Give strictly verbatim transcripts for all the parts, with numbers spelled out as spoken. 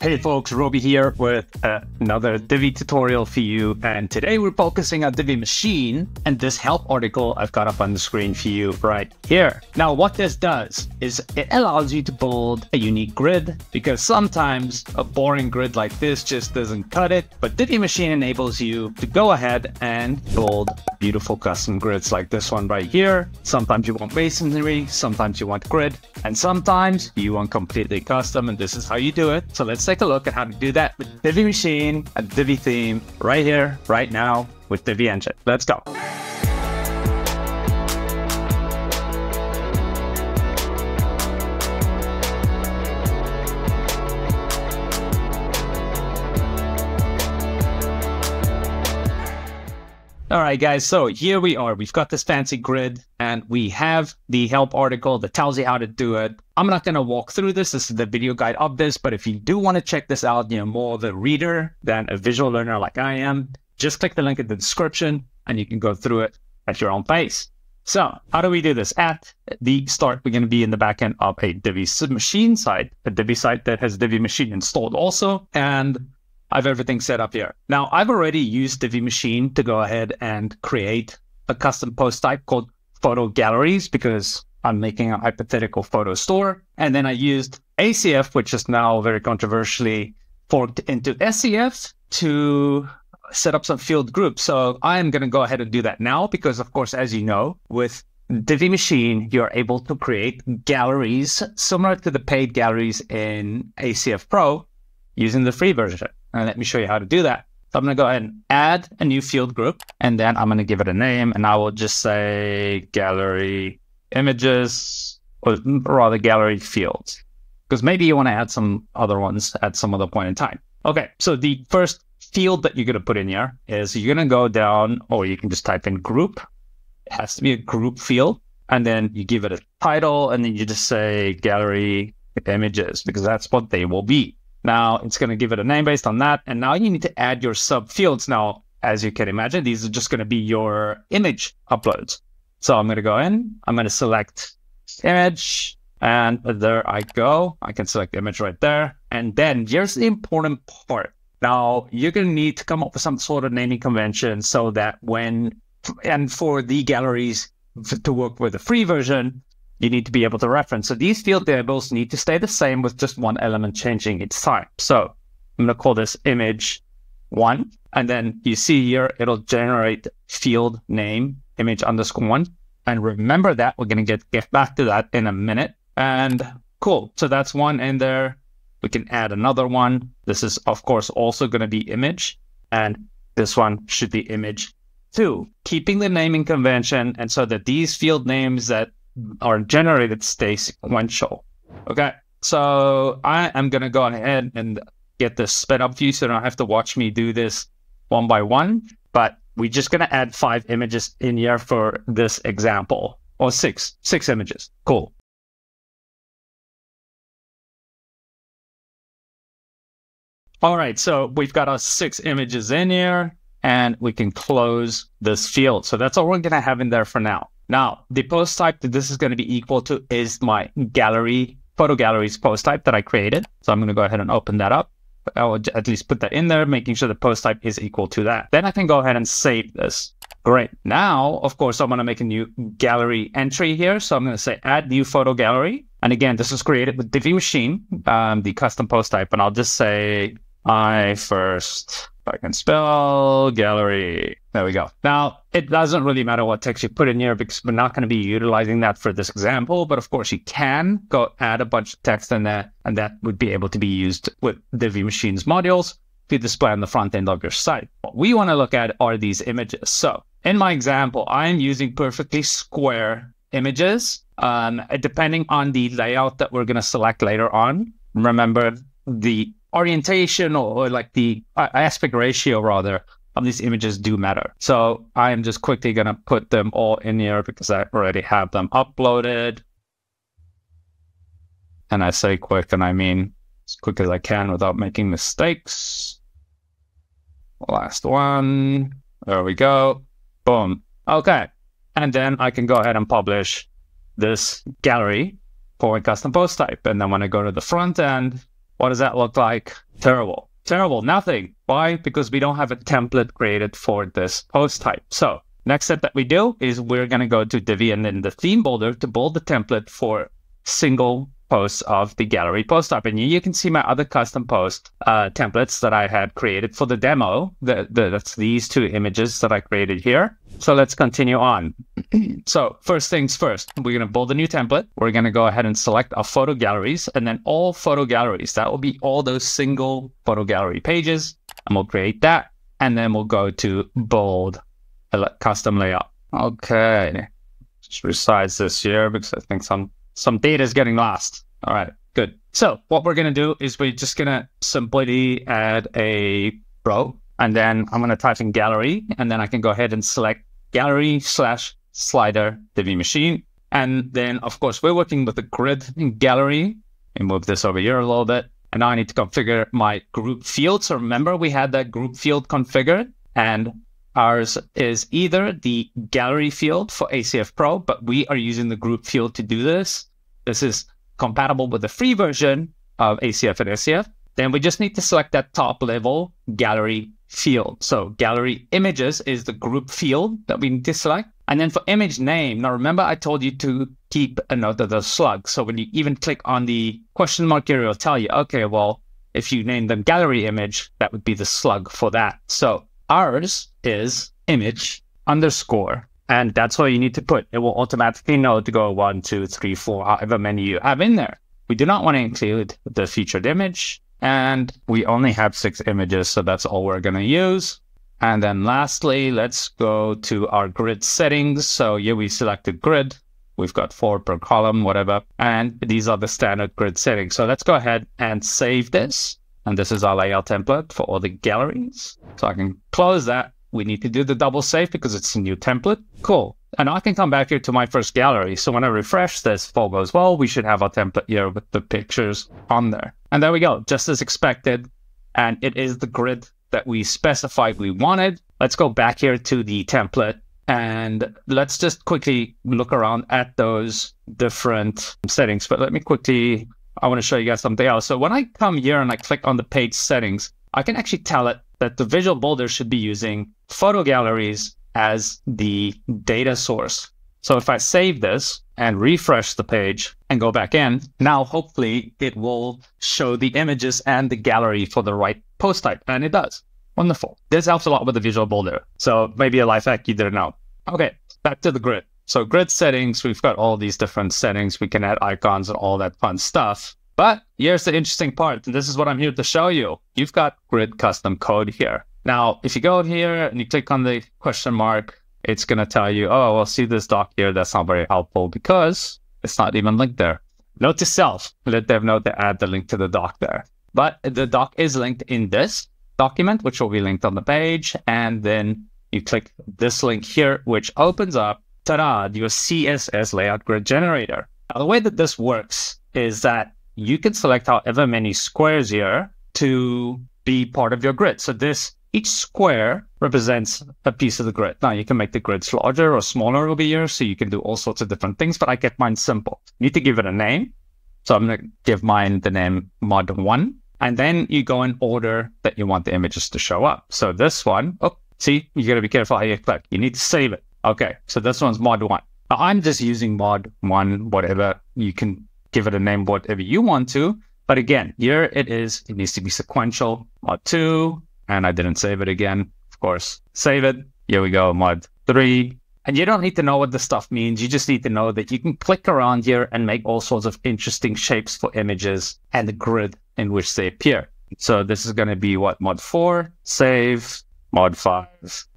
Hey folks, Roby here with uh, another Divi tutorial for you, and today we're focusing on Divi Machine and this help article I've got up on the screen for you right here. Now what this does is it allows you to build a unique grid, because sometimes a boring grid like this just doesn't cut it, but Divi Machine enables you to go ahead and build beautiful custom grids like this one right here. Sometimes you want masonry, sometimes you want grid, and sometimes you want completely custom, and this is how you do it. So let's take a look at how to do that with Divi Machine and Divi Theme right here, right now with Divi Engine. Let's go. All right, guys, so here we are. We've got this fancy grid and we have the help article that tells you how to do it. I'm not going to walk through this. This is the video guide of this, but if you do want to check this out, you're more the reader than a visual learner like I am, just click the link in the description and you can go through it at your own pace. So how do we do this? At the start, we're going to be in the back end of a Divi Machine site, a Divi site that has Divi Machine installed also, and I've everything set up here. Now, I've already used Divi Machine to go ahead and create a custom post type called photo galleries, because I'm making a hypothetical photo store. And then I used A C F, which is now very controversially forked into S C F, to set up some field groups. So I'm going to go ahead and do that now, because of course, as you know, with Divi Machine, you're able to create galleries similar to the paid galleries in A C F Pro using the free version. And let me show you how to do that. So I'm going to go ahead and add a new field group, and then I'm going to give it a name, and I will just say gallery images, or rather gallery fields, because maybe you want to add some other ones at some other point in time. Okay, so the first field that you're going to put in here is you're going to go down, or you can just type in group. It has to be a group field, and then you give it a title, and then you just say gallery images, because that's what they will be. Now it's going to give it a name based on that. And now you need to add your subfields. Now, as you can imagine, these are just going to be your image uploads. So I'm going to go in, I'm going to select image, and there I go. I can select image right there. And then here's the important part. Now you're going to need to come up with some sort of naming convention so that when, and for the galleries to work with the free version, you need to be able to reference. So these field labels need to stay the same with just one element changing each time. So I'm going to call this image one. And then you see here, it'll generate field name, image underscore one. And remember that we're going to get, get back to that in a minute. And cool. So that's one in there. We can add another one. This is of course also going to be image. And this one should be image two, keeping the naming convention. And so that these field names that are generated stay sequential. Okay, so I am going to go ahead and get this sped up for you so you don't have to watch me do this one by one, but we're just going to add five images in here for this example, or six, six images. Cool. All right, so we've got our six images in here, and we can close this field. So that's all we're going to have in there for now. Now, the post type that this is going to be equal to is my gallery, photo galleries post type that I created. So I'm going to go ahead and open that up. I will at least put that in there, making sure the post type is equal to that. Then I can go ahead and save this. Great. Now, of course, I'm going to make a new gallery entry here. So I'm going to say add new photo gallery. And again, this was created with Divi Machine, um, the custom post type. And I'll just say I first... I can spell gallery. There we go. Now, it doesn't really matter what text you put in here, because we're not going to be utilizing that for this example. But of course, you can go add a bunch of text in there, and that would be able to be used with Divi Machine's modules to display on the front end of your site. What we want to look at are these images. So in my example, I'm using perfectly square images, um, depending on the layout that we're going to select later on. Remember, the orientation or like the aspect ratio rather of these images do matter. So I am just quickly going to put them all in here because I already have them uploaded. And I say quick, and I mean as quick as I can without making mistakes. Last one. There we go. Boom. Okay. And then I can go ahead and publish this gallery for a custom post type. And then when I go to the front end, What does that look like? Terrible. Terrible. Nothing. Why? Because we don't have a template created for this post type. So next step that we do is we're going to go to Divi and then the Theme Builder to build the template for single posts of the gallery post type. And you can see my other custom post uh, templates that I had created for the demo. The, the, that's these two images that I created here. So let's continue on. So first things first, we're going to build a new template. We're going to go ahead and select our photo galleries and then all photo galleries. That will be all those single photo gallery pages. And we'll create that. And then we'll go to build a custom layout. Okay. Just resize this here because I think some Some data is getting lost. All right, good. So what we're going to do is we're just going to simply add a row, and then I'm going to type in gallery, and then I can go ahead and select gallery slash slider Divi Machine. And then, of course, we're working with the grid gallery. And move this over here a little bit. And now I need to configure my group field. So remember, we had that group field configured, and ours is either the gallery field for A C F Pro, but we are using the group field to do this. This is compatible with the free version of A C F and S C F. Then we just need to select that top level gallery field. So gallery images is the group field that we need to select. And then for image name, now remember I told you to keep a note of the slug. So when you even click on the question mark here, it'll tell you, okay, well, if you name them gallery image, that would be the slug for that. So ours is image underscore, and that's all you need to put. It will automatically know to go one, two, three, four, however many you have in there. We do not want to include the featured image, and we only have six images, so that's all we're going to use. And then lastly, let's go to our grid settings. So here we selected grid. We've got four per column, whatever, and these are the standard grid settings. So let's go ahead and save this. And this is our layout template for all the galleries. So I can close that. We need to do the double save because it's a new template. Cool. And I can come back here to my first gallery. So when I refresh this, all goes well. We should have our template here with the pictures on there. And there we go, just as expected. And it is the grid that we specified we wanted. Let's go back here to the template. And let's just quickly look around at those different settings. But let me quickly... I want to show you guys something else. So when I come here and I click on the page settings, I can actually tell it that the visual builder should be using photo galleries as the data source. So if I save this and refresh the page and go back in, now hopefully it will show the images and the gallery for the right post type. And it does. Wonderful. This helps a lot with the visual builder. So maybe a life hack you didn't know. Okay, back to the grid. So grid settings, we've got all these different settings. We can add icons and all that fun stuff. But here's the interesting part, and this is what I'm here to show you. You've got grid custom code here. Now, if you go here and you click on the question mark, it's going to tell you, oh, well, see this doc here. That's not very helpful because it's not even linked there. Note to self, let them know to add the link to the doc there. But the doc is linked in this document, which will be linked on the page. And then you click this link here, which opens up ta-da, your C S S layout grid generator. Now, the way that this works is that you can select however many squares here to be part of your grid. So this, each square represents a piece of the grid. Now, you can make the grids larger or smaller over here, so you can do all sorts of different things, but I kept mine simple. You need to give it a name. So I'm going to give mine the name mod one, and then you go in order that you want the images to show up. So this one, oh, see, you got to be careful how you click. You need to save it. Okay, so this one's mod one. Now I'm just using mod one, whatever. You can give it a name, whatever you want to. But again, here it is. It needs to be sequential. Mod two, and I didn't save it again, of course. Save it. Here we go, mod three. And you don't need to know what the stuff means. You just need to know that you can click around here and make all sorts of interesting shapes for images and the grid in which they appear. So this is going to be what? Mod four, save. Mod five,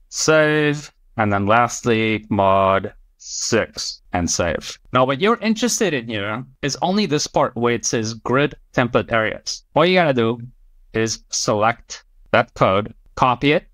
save. And then lastly, mod six and save. Now, what you're interested in here is only this part where it says grid template areas. All you gotta do is select that code, copy it.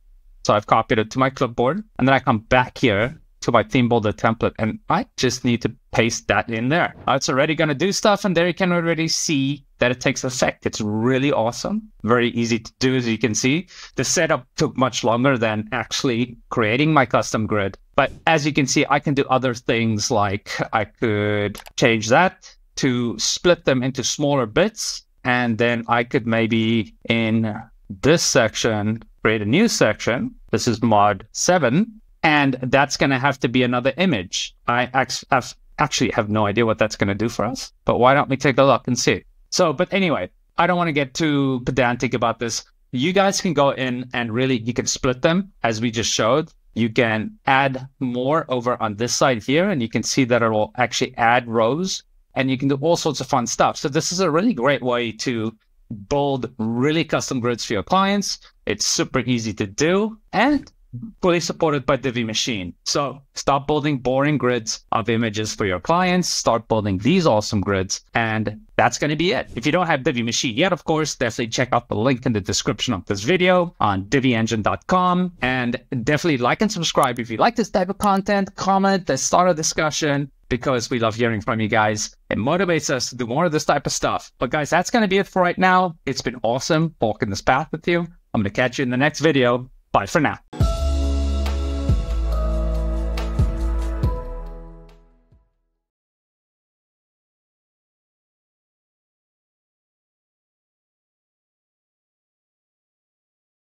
So I've copied it to my clipboard, and then I come back here to my Theme Builder template, and I just need to paste that in there. Now, it's already gonna do stuff, and there you can already see that it takes effect. It's really awesome. Very easy to do, as you can see. The setup took much longer than actually creating my custom grid. But as you can see, I can do other things, like I could change that to split them into smaller bits And then I could maybe in this section, create a new section. This is mod seven, and that's going to have to be another image. I actually have no idea what that's going to do for us, but why don't we take a look and see? So, but anyway, I don't want to get too pedantic about this. You guys can go in and really, you can split them as we just showed. You can add more over on this side here, and you can see that it will actually add rows, and you can do all sorts of fun stuff. So this is a really great way to build really custom grids for your clients. It's super easy to do and fully supported by Divi Machine. So stop building boring grids of images for your clients, start building these awesome grids, and that's going to be it. If you don't have Divi Machine yet, of course, definitely check out the link in the description of this video on divi engine dot com, and definitely like and subscribe if you like this type of content, comment, let's start a discussion, because we love hearing from you guys. It motivates us to do more of this type of stuff. But guys, that's going to be it for right now. It's been awesome walking this path with you. I'm going to catch you in the next video. Bye for now.